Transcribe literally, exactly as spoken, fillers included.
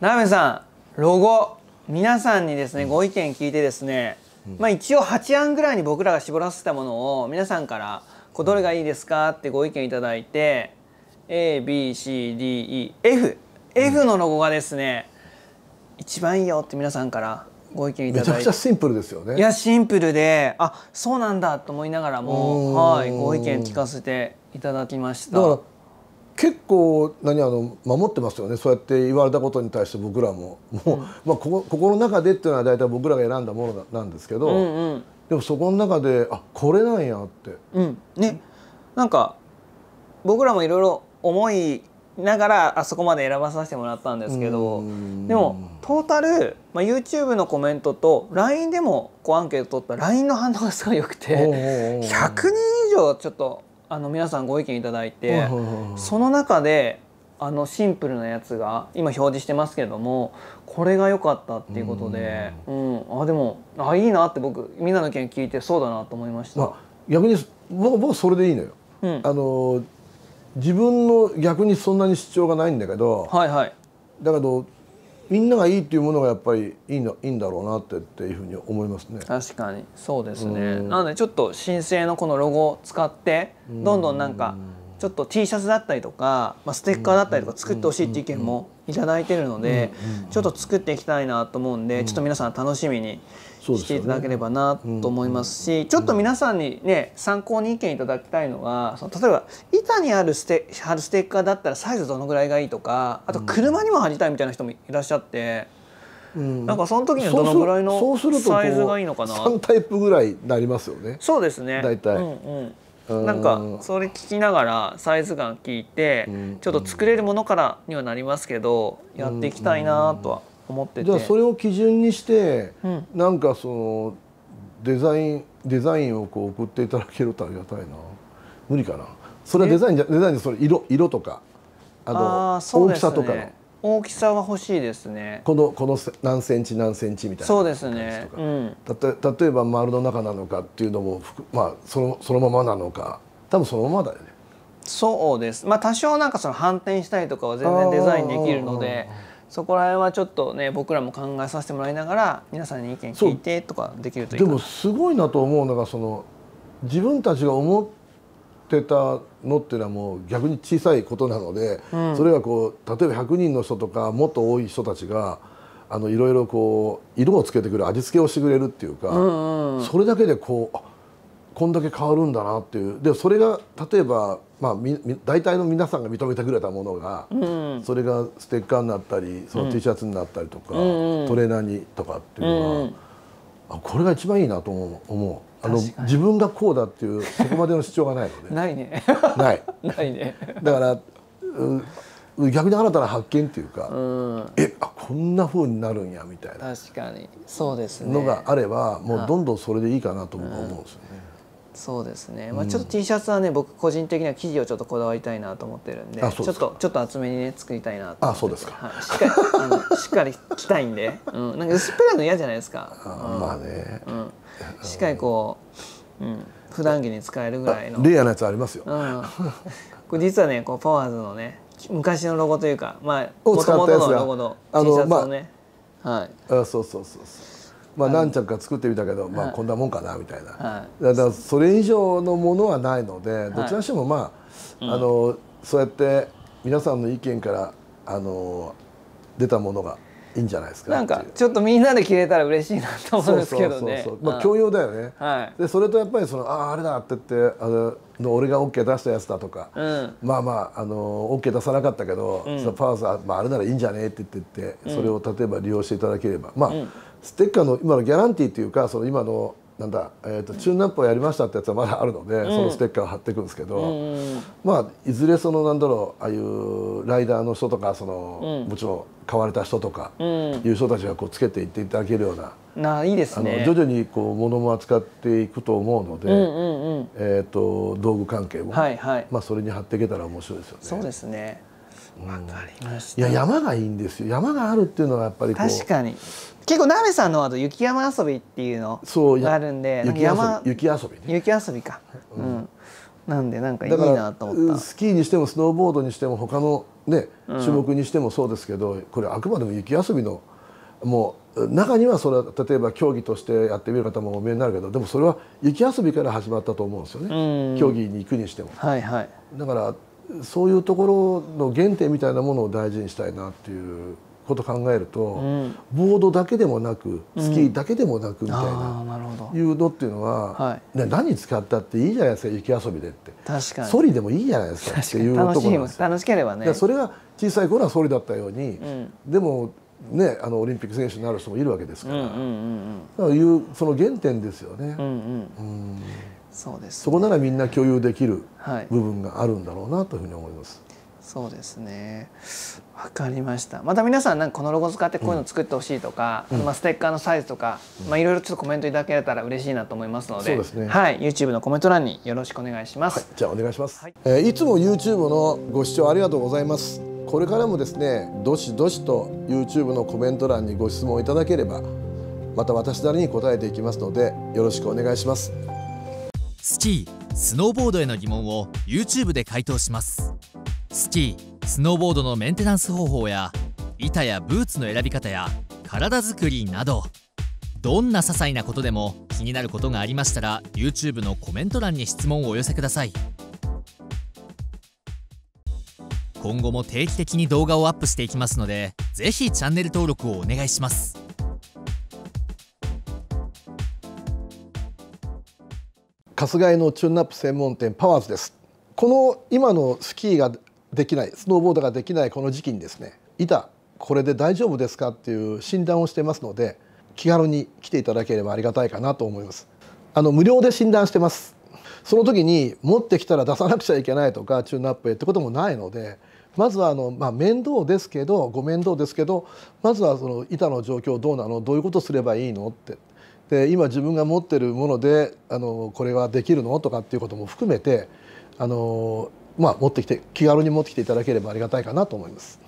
ラーメンさん、ロゴ皆さんにですねご意見聞いてですね、まあ、一応はち案ぐらいに僕らが絞らせたものを皆さんからこうどれがいいですかってご意見いただいて エービーシーディーイーエフエフ、うん、のロゴがですね一番いいよって皆さんからご意見いただいて、めちゃくちゃシンプルですよね。いやシンプルで、あそうなんだと思いながらも、はい、ご意見聞かせていただきました。だから結構何あの守ってますよね。そうやって言われたことに対して僕らももう、うん、まあここ心の中でっていうのは大体僕らが選んだものなんですけど、うんうん、でもそこの中であこれなんやって、うん、ね、なんか僕らもいろいろ思いながらあそこまで選ばさせてもらったんですけど、でもトータル、まあ、YouTube のコメントと ライン でもこうアンケート取ったら ライン の反応がすごい良くてひゃくにん以上ちょっと。あの皆さんご意見いただいて、その中であのシンプルなやつが今表示してますけども、これが良かったっていうことで、うん、あでもあいいなって僕みんなの意見聞いてそうだなと思いました。まあ、逆に僕はそれでいいのよ、うん、あの自分の逆にそんなに主張がないんだけど、はいはい、だけどみんながいいっていうものがやっぱりいいのいいんだろうなってっていうふうに思いますね。確かにそうですね。なのでちょっと新生のこのロゴを使ってどんどんなんかちょっと T シャツだったりとか、まあ、ステッカーだったりとか作ってほしいって意見もいただいてるので、ちょっと作っていきたいなと思うんで、ちょっと皆さん楽しみにしていただければなと思いますし、ちょっと皆さんにね参考に意見いただきたいのが、その例えば板にあるステ貼るステッカーだったらサイズどのぐらいがいいとか、あと車にも貼りたいみたいな人もいらっしゃって、うん、なんかその時にはどのぐらいのサイズがいいのかな。さんタイプぐらいなりますよね。そうですね。大体。うんうん。なんかそれ聞きながらサイズ感聞いてちょっと作れるものからにはなりますけどやっていきたいなとは思ってて、じゃあそれを基準にして、うん、なんかそのデザインデザインをこう送っていただけるとありがたいな。無理かなそれは。デザインじゃデザインでそれ色色とかあと大きさとかの。大きさは欲しいですね。このこの何センチ何センチみたいな。そうですね。うん、たと例えば丸の中なのかっていうのもまあそのそのままなのか、多分そのままだよね。そうです。まあ多少なんかその反転したりとかは全然デザインできるので、そこら辺はちょっとね僕らも考えさせてもらいながら皆さんに意見聞いてとかできるといいかな。でもすごいなと思うのがその自分たちが思ってってたのっていうのはもう逆に小さいことなので、うん、それがこう例えばひゃくにんの人とかもっと多い人たちがあのいろいろこう色をつけてくれる味付けをしてくれるっていうか、それだけでこうあこんだけ変わるんだなっていう。でそれが例えば、まあ、み大体の皆さんが認めてくれたものが、うん、それがステッカーになったりその T シャツになったりとか、うん、トレーナーにとかっていうのは、うん、あこれが一番いいなと思う。思うあの自分がこうだっていうそこまでの主張がないのでないねないないねだから逆に新たな発見っていうか、うん、えあこんな風になるんやみたいな。確かにそうですね。のがあればもうどんどんそれでいいかなと僕は思うんですよね。うん、そうですね。まあちょっと T シャツはね僕個人的には生地をちょっとこだわりたいなと思ってるんで、ちょっとちょっと厚めにね作りたいなと。あそうですか。はい、しっかりあのしっかり着たいんで、うん、なんか薄っぺらいの嫌じゃないですか。あ、うん、まあね。うんしっかりこう、うん、普段着に使えるぐらいのレアなやつありますよ。うん、これ実はねこうパワーズのね昔のロゴというかまあもともとのロゴの T シャツをね、はいそうそうそうそうまあ何着か作ってみたけど、まあこんなもんかなみたいな、はい、だからそれ以上のものはないのでどちらにしてもまあ、はい、あのそうやって皆さんの意見からあの出たものがいいんじゃないですか。なんかちょっとみんなで着れたら嬉しいなと思うんですけどね。まあ教養だよね。はい、でそれとやっぱりそのあああれだって言ってあの俺が OK 出したやつだとか、うん、まあまああの OK 出さなかったけど、うん、そのパワーさん、まあ、あれならいいんじゃねえって言ってってそれを例えば利用していただければ、うん、まあ、うん、ステッカーの今のギャランティーっていうかその今のなんだ、えー、とチューンナップをやりましたってやつはまだあるので、うん、そのステッカーを貼っていくんですけど、うん、まあいずれそのなんだろうああいうライダーの人とかその、うん、もちろん買われた人とかいう人たちがこうつけていっていただけるような、うん、なあいいですね。あの徐々にこう物も扱っていくと思うので、えっと道具関係も、はいはい、まあそれに貼っていけたら面白いですよね。そうですね。わかりました。いや山がいいんですよ。山があるっていうのはやっぱりこう確かに結構なべさんのあと雪山遊びっていうのがあるんで、雪遊び雪遊びね。雪遊びか。うん。なんでなんかいいなと思った。スキーにしてもスノーボードにしても他のね種目にしてもそうですけど、うん、これあくまでも雪遊びのもう中にはそれは例えば競技としてやってみる方もお見えになるけど、でもそれは雪遊びから始まったと思うんですよね、うん、競技に行くにしても。はいはい、だからそういうところの原点みたいなものを大事にしたいなっていうことを考えると、うん、ボードだけでもなくスキーだけでもなくみたいな、うん、いうのっていうのは、はい、何使ったっていいじゃないですか、雪遊びでって。確かにソリでもいいじゃないですかっていうところなんですよ。楽しければね。それが小さい頃はソリだったように、うん、でもね、あのオリンピック選手になる人もいるわけですから、だからいうその原点ですよね。そこならみんな共有できる部分があるんだろうなというふうに思います。はい、そうですね、わかりました。また皆さんなんかこのロゴ使ってこういうの作ってほしいとか、うん、まあステッカーのサイズとか、うん、まあいろいろちょっとコメントいただけたら嬉しいなと思いますので、そうですね、はい、YouTube のコメント欄によろしくお願いします。はい、じゃあお願いします。はい、えー、いつも YouTube のご視聴ありがとうございます。これからもですね、どしどしと YouTube のコメント欄にご質問いただければ、また私なりに答えていきますのでよろしくお願いします。スキー・スノーボードへの疑問を YouTube で回答します。スキー・スノーボードのメンテナンス方法や板やブーツの選び方や体作りなど、どんな些細なことでも気になることがありましたら YouTube のコメント欄に質問をお寄せください。今後も定期的に動画をアップしていきますので、ぜひチャンネル登録をお願いします。春日井のチューンナップ専門店パワーズです。この今のスキーができない、スノーボードができないこの時期にですね、板これで大丈夫ですかっていう診断をしてますので、気軽に来ていただければありがたいかなと思います。あの無料で診断してます。その時に持ってきたら出さなくちゃいけないとかチューンナップへってこともないので、まずはあの、まあ、面倒ですけどご面倒ですけど、まずはその板の状況どうなの、どういうことすればいいのって、で今自分が持ってるものであのこれはできるのとかっていうことも含めて、あの、まあ、持ってきて気軽に持ってきていただければありがたいかなと思います。